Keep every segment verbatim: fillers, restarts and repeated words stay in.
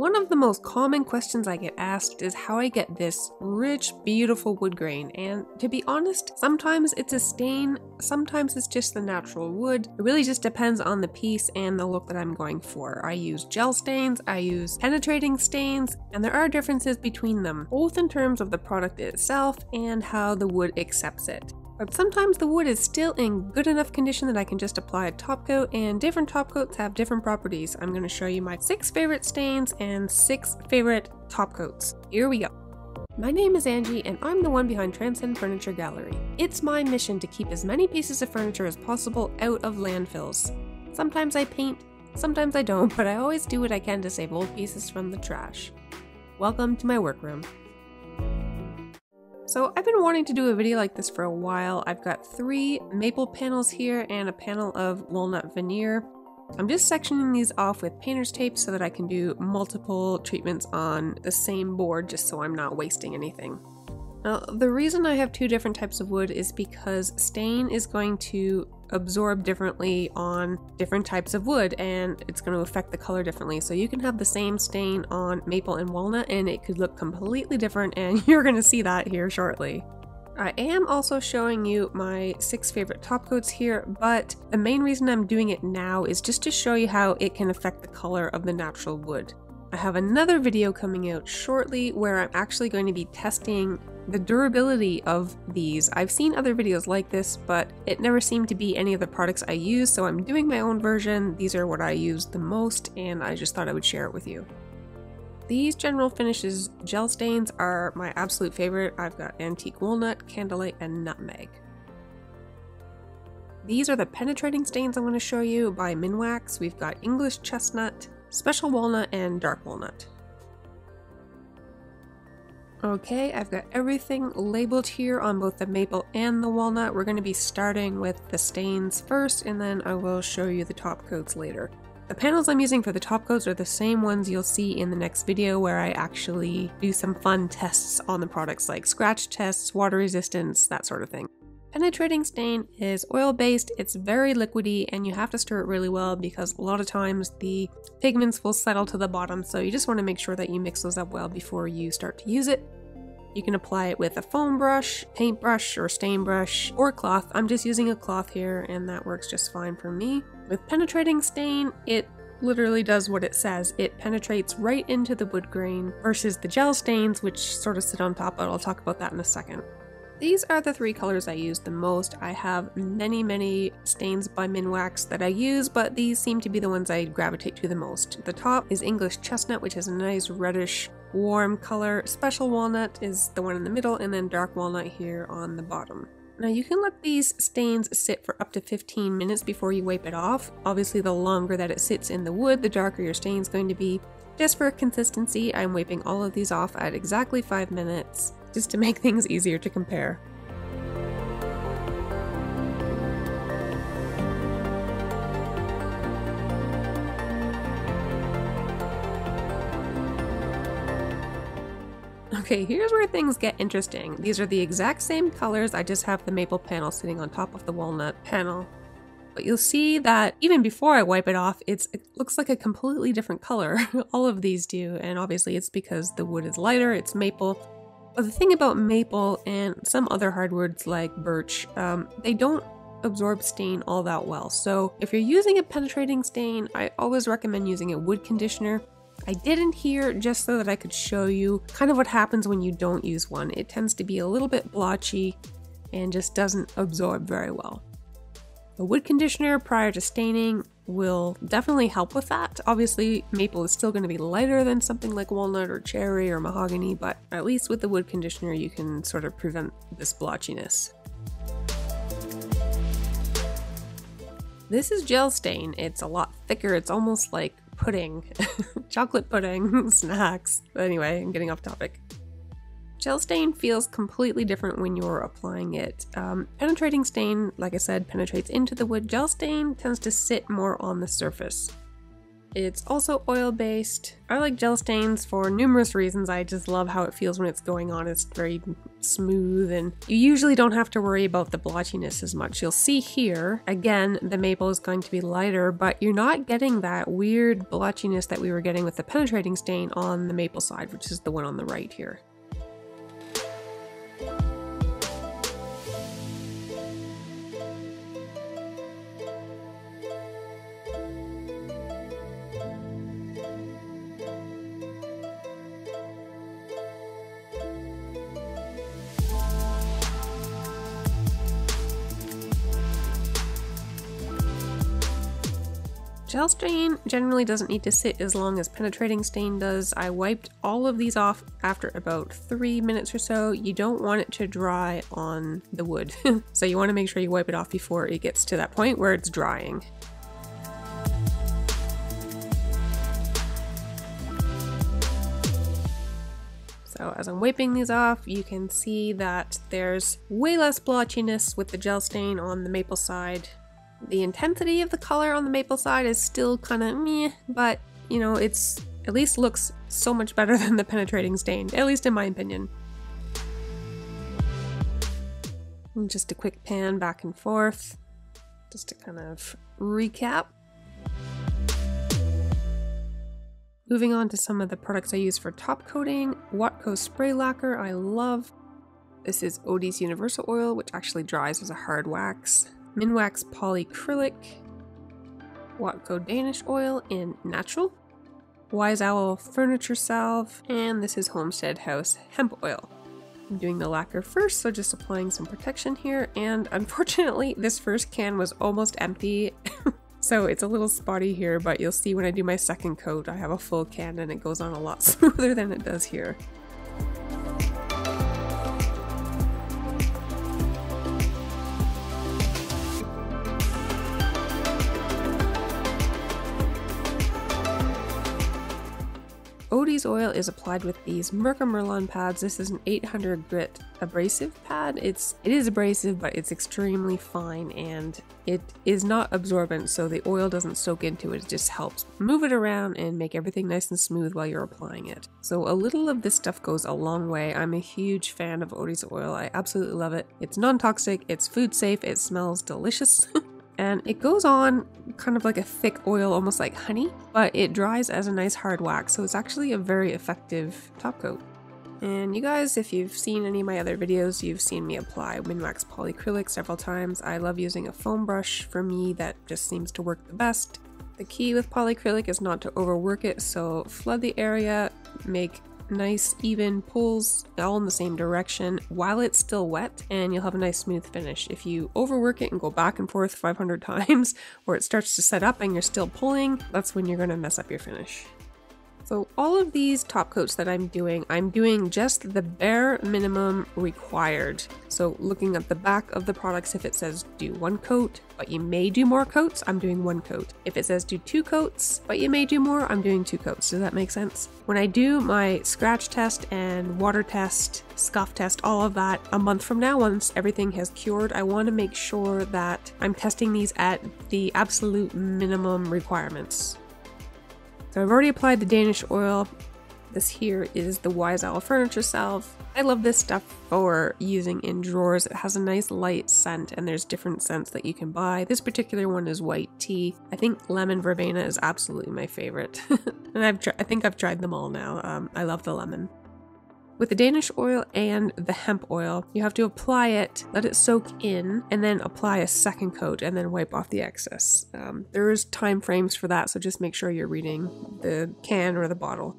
One of the most common questions I get asked is how I get this rich, beautiful wood grain, and to be honest, sometimes it's a stain, sometimes it's just the natural wood. It really just depends on the piece and the look that I'm going for. I use gel stains, I use penetrating stains, and there are differences between them, both in terms of the product itself and how the wood accepts it. But sometimes the wood is still in good enough condition that I can just apply a top coat, and different top coats have different properties. I'm going to show you my six favorite stains and six favorite top coats. Here we go. My name is Angie, and I'm the one behind Transcend Furniture Gallery. It's my mission to keep as many pieces of furniture as possible out of landfills. Sometimes I paint, sometimes I don't, but I always do what I can to save old pieces from the trash. Welcome to my workroom. So I've been wanting to do a video like this for a while. I've got three maple panels here and a panel of walnut veneer. I'm just sectioning these off with painter's tape so that I can do multiple treatments on the same board, just so I'm not wasting anything. Now, the reason I have two different types of wood is because stain is going to absorb differently on different types of wood, and it's going to affect the color differently. So you can have the same stain on maple and walnut and it could look completely different, and you're going to see that here shortly. I am also showing you my six favorite top coats here, but the main reason I'm doing it now is just to show you how it can affect the color of the natural wood. I have another video coming out shortly where I'm actually going to be testing the durability of these. I've seen other videos like this, but it never seemed to be any of the products I use, so I'm doing my own version. These are what I use the most, and I just thought I would share it with you. These General Finishes gel stains are my absolute favorite. I've got Antique Walnut, Candlelight, and Nutmeg. These are the penetrating stains I'm going to show you by Minwax. We've got English Chestnut, Special Walnut, and Dark Walnut. Okay, I've got everything labeled here on both the maple and the walnut. We're going to be starting with the stains first, and then I will show you the top coats later. The panels I'm using for the top coats are the same ones you'll see in the next video, where I actually do some fun tests on the products, like scratch tests, water resistance, that sort of thing. Penetrating stain is oil-based, it's very liquidy, and you have to stir it really well because a lot of times the pigments will settle to the bottom, so you just want to make sure that you mix those up well before you start to use it. You can apply it with a foam brush, paintbrush, or stain brush, or cloth. I'm just using a cloth here, and that works just fine for me. With penetrating stain, it literally does what it says. It penetrates right into the wood grain, versus the gel stains, which sort of sit on top, but I'll talk about that in a second. These are the three colors I use the most. I have many, many stains by Minwax that I use, but these seem to be the ones I gravitate to the most. The top is English Chestnut, which is a nice reddish, warm color. Special Walnut is the one in the middle, and then Dark Walnut here on the bottom. Now, you can let these stains sit for up to fifteen minutes before you wipe it off. Obviously, the longer that it sits in the wood, the darker your stain's going to be. Just for consistency, I'm wiping all of these off at exactly five minutes, just to make things easier to compare. Okay, here's where things get interesting. These are the exact same colors, I just have the maple panel sitting on top of the walnut panel. But you'll see that even before I wipe it off, it's, it looks like a completely different color. All of these do, and obviously it's because the wood is lighter, it's maple. But the thing about maple and some other hardwoods like birch, um, they don't absorb stain all that well. So if you're using a penetrating stain, I always recommend using a wood conditioner. I didn't here just so that I could show you kind of what happens when you don't use one. It tends to be a little bit blotchy and just doesn't absorb very well. A wood conditioner prior to staining will definitely help with that. Obviously, maple is still going to be lighter than something like walnut or cherry or mahogany, but at least with the wood conditioner you can sort of prevent this blotchiness. This is gel stain. It's a lot thicker. It's almost like pudding. Chocolate pudding, snacks. But anyway, I'm getting off topic. Gel stain feels completely different when you're applying it. Um, penetrating stain, like I said, penetrates into the wood. Gel stain tends to sit more on the surface. It's also oil-based. I like gel stains for numerous reasons. I just love how it feels when it's going on. It's very smooth, and you usually don't have to worry about the blotchiness as much. You'll see here, again, the maple is going to be lighter, but you're not getting that weird blotchiness that we were getting with the penetrating stain on the maple side, which is the one on the right here. Gel stain generally doesn't need to sit as long as penetrating stain does. I wiped all of these off after about three minutes or so. You don't want it to dry on the wood. So you want to make sure you wipe it off before it gets to that point where it's drying. So as I'm wiping these off, you can see that there's way less blotchiness with the gel stain on the maple side. The intensity of the color on the maple side is still kind of meh, but you know, it's at least looks so much better than the penetrating stain, at least in my opinion. And just a quick pan back and forth, just to kind of recap. Moving on to some of the products I use for top coating, Watco spray lacquer I love. This is Odie's Universal Oil, which actually dries as a hard wax. Minwax Polycrylic, Watco Danish Oil in Natural, Wise Owl Furniture Salve, and this is Homestead House Hemp Oil. I'm doing the lacquer first, so just applying some protection here, and unfortunately this first can was almost empty, so it's a little spotty here, but you'll see when I do my second coat I have a full can and it goes on a lot smoother than it does here. Odie's oil is applied with these Merca Merlon pads. This is an eight hundred grit abrasive pad. It's, it is abrasive, but it's extremely fine and it is not absorbent, so the oil doesn't soak into it. It just helps move it around and make everything nice and smooth while you're applying it. So a little of this stuff goes a long way. I'm a huge fan of Odie's oil. I absolutely love it. It's non-toxic, it's food safe, it smells delicious. And it goes on kind of like a thick oil, almost like honey, but it dries as a nice hard wax, so it's actually a very effective top coat. And you guys, if you've seen any of my other videos, you've seen me apply Minwax Polycrylic several times. I love using a foam brush. For me, that just seems to work the best. The key with polycrylic is not to overwork it, so flood the area, make nice even pulls all in the same direction while it's still wet, and you'll have a nice smooth finish. If you overwork it and go back and forth five hundred times, or it starts to set up and you're still pulling, that's when you're going to mess up your finish. So all of these top coats that I'm doing, I'm doing just the bare minimum required. So looking at the back of the products, if it says do one coat, but you may do more coats, I'm doing one coat. If it says do two coats, but you may do more, I'm doing two coats. Does that make sense? When I do my scratch test and water test, scuff test, all of that a month from now, once everything has cured, I want to make sure that I'm testing these at the absolute minimum requirements. So I've already applied the Danish oil. This here is the Wise Owl Furniture Salve. I love this stuff for using in drawers. It has a nice light scent and there's different scents that you can buy. This particular one is white tea. I think lemon verbena is absolutely my favorite. And I've I think I've tried them all now. Um, I love the lemon. With the Danish oil and the hemp oil, you have to apply it, let it soak in, and then apply a second coat and then wipe off the excess. Um, there is time frames for that, so just make sure you're reading the can or the bottle.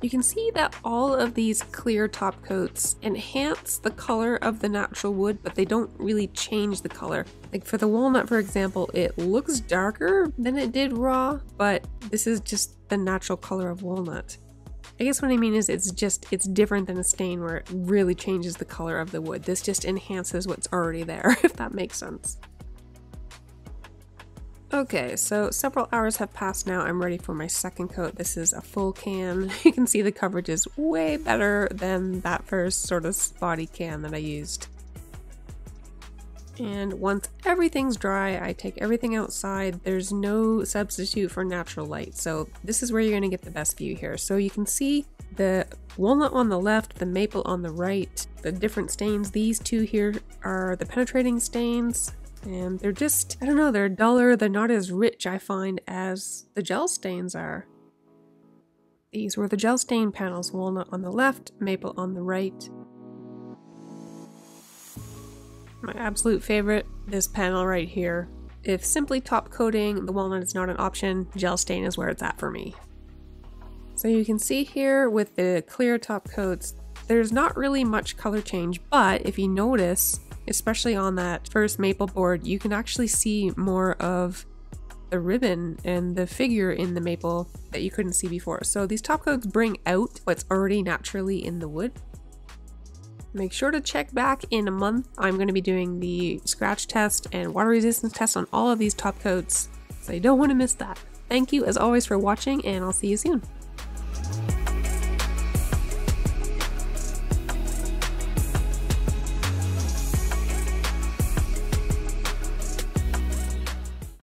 You can see that all of these clear top coats enhance the color of the natural wood, but they don't really change the color. Like for the walnut, for example, it looks darker than it did raw, but this is just the natural color of walnut. I guess what I mean is it's just, it's different than a stain where it really changes the color of the wood. This just enhances what's already there, if that makes sense. Okay, so several hours have passed now. I'm ready for my second coat. This is a full can. You can see the coverage is way better than that first sort of spotty can that I used. And once everything's dry, I take everything outside. There's no substitute for natural light. So this is where you're gonna get the best view here. So you can see the walnut on the left, the maple on the right, the different stains. These two here are the penetrating stains. And they're just, I don't know, they're duller. They're not as rich, I find, as the gel stains are. These were the gel stain panels, walnut on the left, maple on the right. My absolute favorite, this panel right here. If simply top coating the walnut is not an option, gel stain is where it's at for me. So you can see here with the clear top coats, there's not really much color change, but if you notice, especially on that first maple board, you can actually see more of the ribbon and the figure in the maple that you couldn't see before. So these top coats bring out what's already naturally in the wood. Make sure to check back in a month. I'm going to be doing the scratch test and water resistance test on all of these top coats, so you don't want to miss that. Thank you as always for watching, and I'll see you soon.